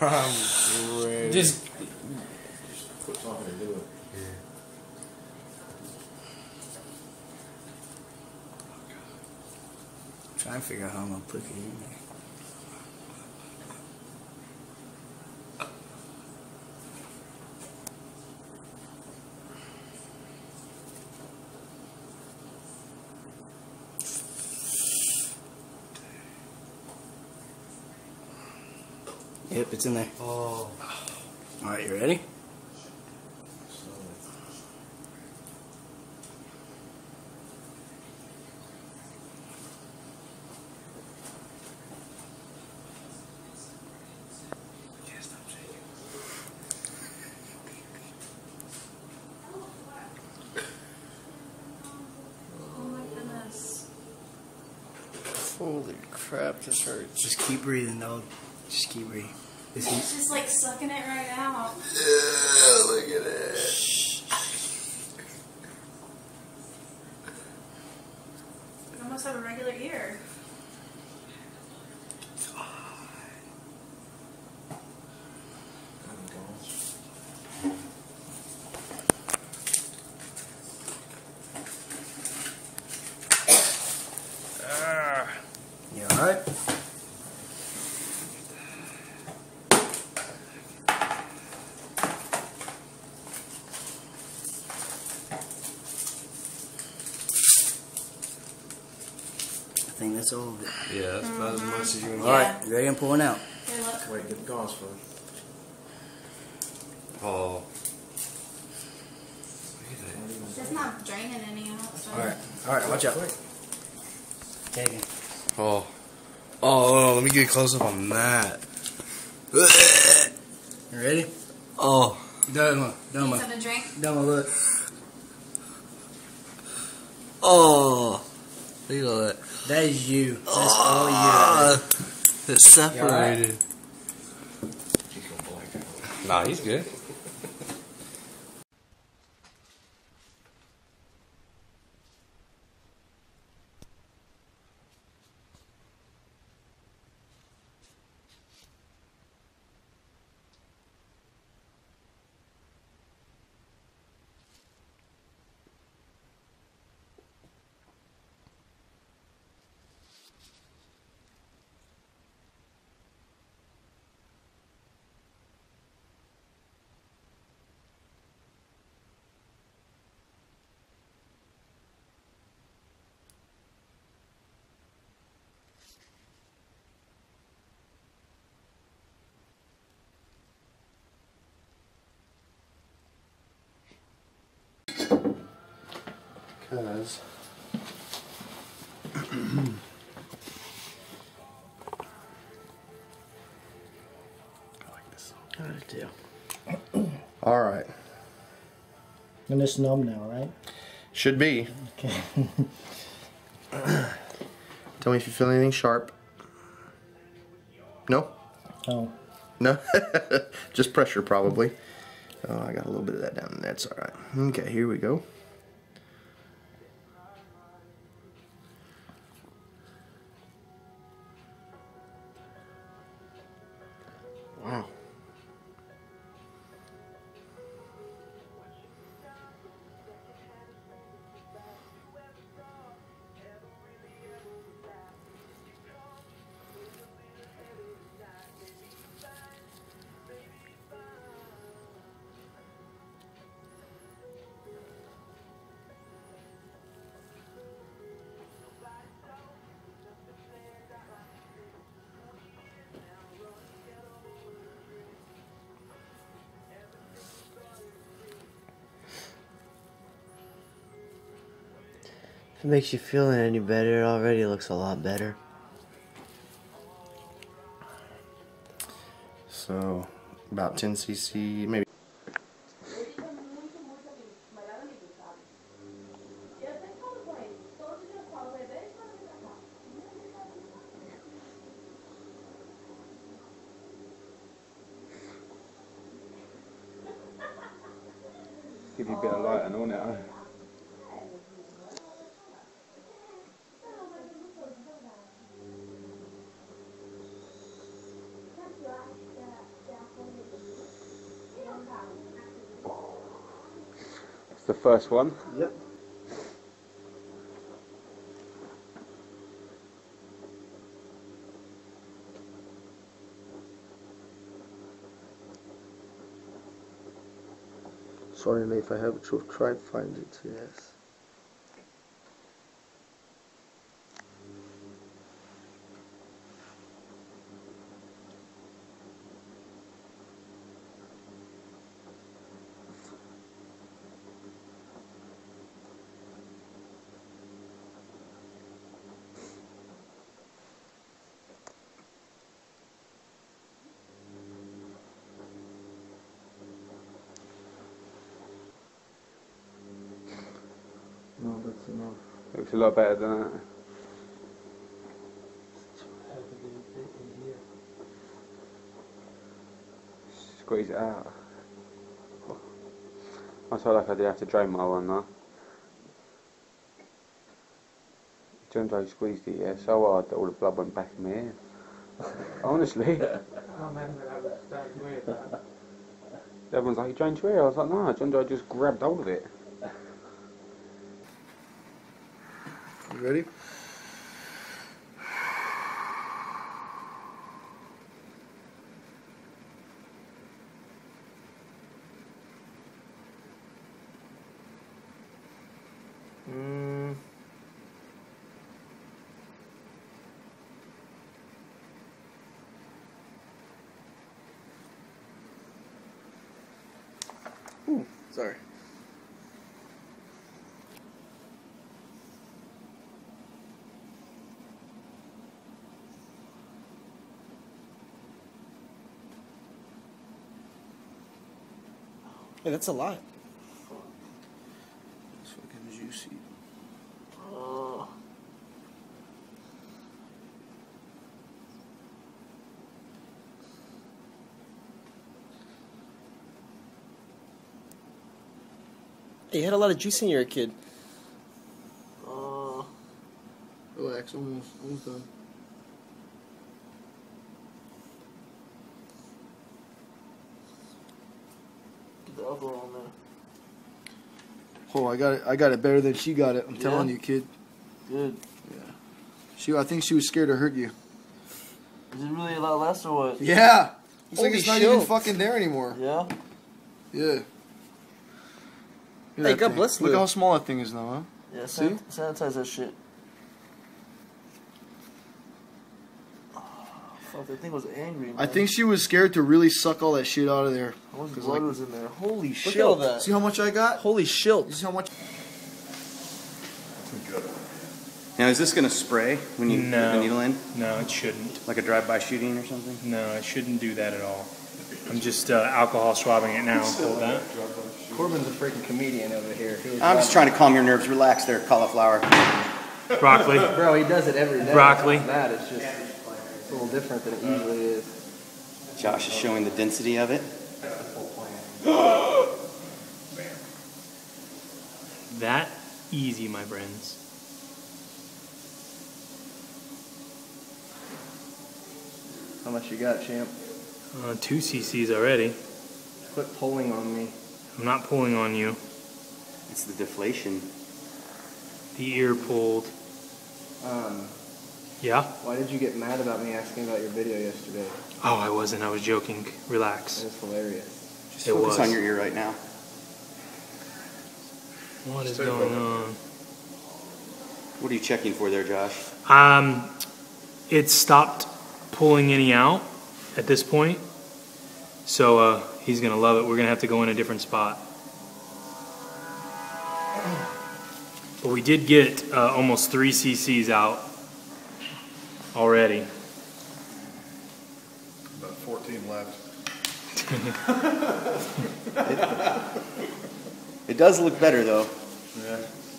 I'm ready. Just put something to do it. Yeah. Try and figure out how I'm gonna put it in there. Yep, it's in there. Oh. Alright, you ready? Holy crap, this hurts. Just keep breathing, though. Just keep breathing. It's just like sucking it right out. Yeah, look at it. You almost have a regular ear. You alright? I think that's all of it. Yeah, that's about as much as you want. Alright, ready? I'm pulling out. Good luck. Wait, get the gauze first. Oh. That's not draining any out. So. Alright, alright, watch out. Take it. Oh. Oh, let me get a close up on that. You ready? Oh. Doma. Need something to drink? Doma, look. Oh. Look at that. That is you. That's all you. It's separated. Right? Nah, he's good. Because I like this song. I do. All right. And it's numb now, right? Should be. Okay. Tell me if you feel anything sharp. No? Oh. No? Just pressure, probably. Oh, I got a little bit of that down. That's all right. Okay, here we go. Wow. If it makes you feel it any better, it already looks a lot better. So, about 10 cc, maybe. Give you a bit of light and all now. the first one. Yep. Sorry, Leif, I have to try and find it, yes. No, that's enough. Looks a lot better than that. It's too heavy in here. Squeeze it out. I feel like I did have to drain my one now. Turns out I squeezed it, yeah, so hard that all the blood went back in my ear. Honestly. Oh man, that's weird. Everyone's like, you drained your ear? I was like, no, turns out I just grabbed hold of it. You ready? Ooh, sorry. Hey, that's a lot. It's fucking juicy. Oh. Hey, you had a lot of juice in your kid. Oh. Relax, almost done. On there. Oh, I got it better than she got it. I'm telling you, kid. Good. Yeah. I think she was scared to hurt you. Is it really a lot less or what? Yeah. It's like it's not even fucking there anymore. Yeah. Yeah. Hey, God bless you. Look how small that thing is now, huh? Yeah. Sanitize that shit. The thing was angry, man. I think she was scared to really suck all that shit out of there. How much blood was in there? Holy shit. Look at all that. See how much I got? Holy shit. You see how much? Now, is this going to spray when you put the needle in? No, it shouldn't. Like a drive-by shooting or something? No, it shouldn't do that at all. I'm just alcohol swabbing it now. Hold that. Corbin's a freaking comedian over here. I'm just trying to calm your nerves. Relax there, cauliflower. Broccoli. Bro, he does it every day. Broccoli. It's not bad. It's just... a little different than it usually is. Josh is showing the density of it. That easy, my friends. How much you got, champ? 2 cc's already. Quit pulling on me. I'm not pulling on you. It's the deflation. The ear pulled. Yeah? Why did you get mad about me asking about your video yesterday? Oh, I wasn't. I was joking. Relax. It was hilarious. Just focus on your ear right now. What is going on? What are you checking for there, Josh? It stopped pulling any out at this point. So he's going to love it. We're going to have to go in a different spot. But we did get almost 3 cc's out. Already. About 14 left. It does look better though. Yeah,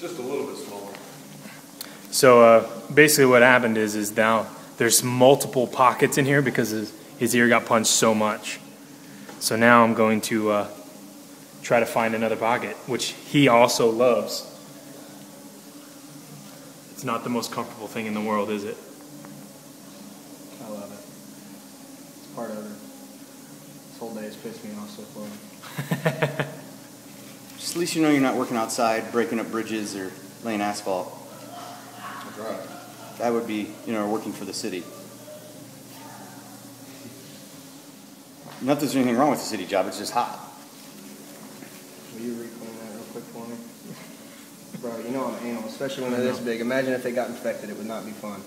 just a little bit smaller. So basically what happened is now there's multiple pockets in here because his ear got punched so much. So now I'm going to try to find another pocket, which he also loves. It's not the most comfortable thing in the world, is it? I love it. It's part of it. This whole day has pissed me off so far. Just at least you know you're not working outside, breaking up bridges or laying asphalt. That's right. That would be, you know, working for the city. Not that there's anything wrong with the city job, it's just hot. Will you reclaim that real quick for me? Bro, you know I'm anal, especially when they're this big. Imagine if they got infected, it would not be fun.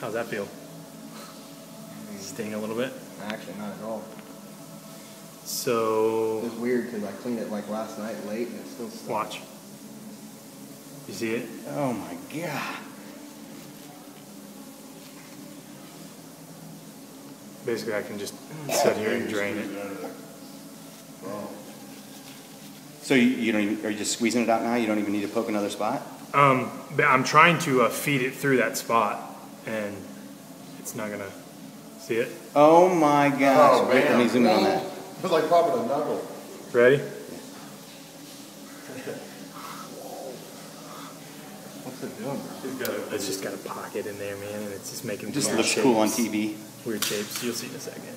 How's that feel? Sting a little bit? Actually, not at all. So... It was weird because I cleaned it like last night late and it still stuck. Watch. You see it? Oh my god. Basically, I can just sit here and drain it. Wow. So you don't even, are you just squeezing it out now? You don't even need to poke another spot? But I'm trying to feed it through that spot, and it's not gonna see it. Oh my gosh! Oh, wait, let me zoom in on that. It was like popping a knuckle. Ready? What's it doing, bro? It's just got a pocket in there, man, and it's just making it just looks cool on TV. Weird shapes. You'll see in a second.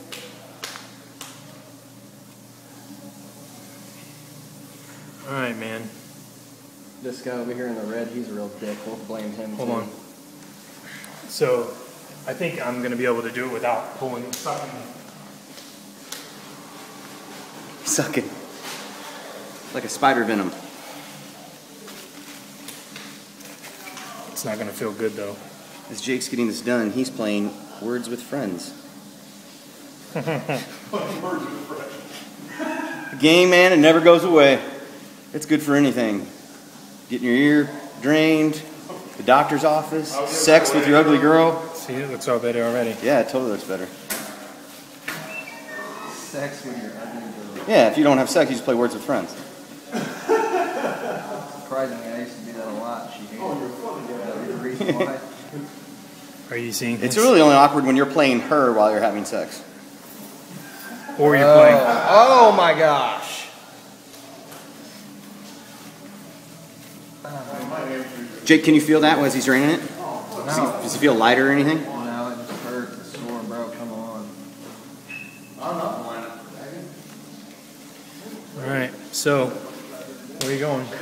All right, man. This guy over here in the red, he's a real dick. We'll blame him. Hold on. So, I think I'm going to be able to do it without pulling and sucking. Sucking. Like a spider venom. It's not going to feel good, though. As Jake's getting this done, he's playing Words with Friends. Game, man, it never goes away. It's good for anything. Getting your ear drained, the doctor's office, sex with your ugly girl. See, it looks all better already. Yeah, it totally looks better. Sex with your ugly girl. Yeah, if you don't have sex, you just play Words with Friends. Surprisingly, I used to do that a lot. She hated it. The reason why. Are you seeing this? It's really only awkward when you're playing her while you're having sex. Or you're playing her. Oh my gosh. Jake, can you feel that as he's draining it? Does it feel lighter or anything? No, it just hurts. It's sore, bro. Come on. I'm not going. Alright, so where are you going?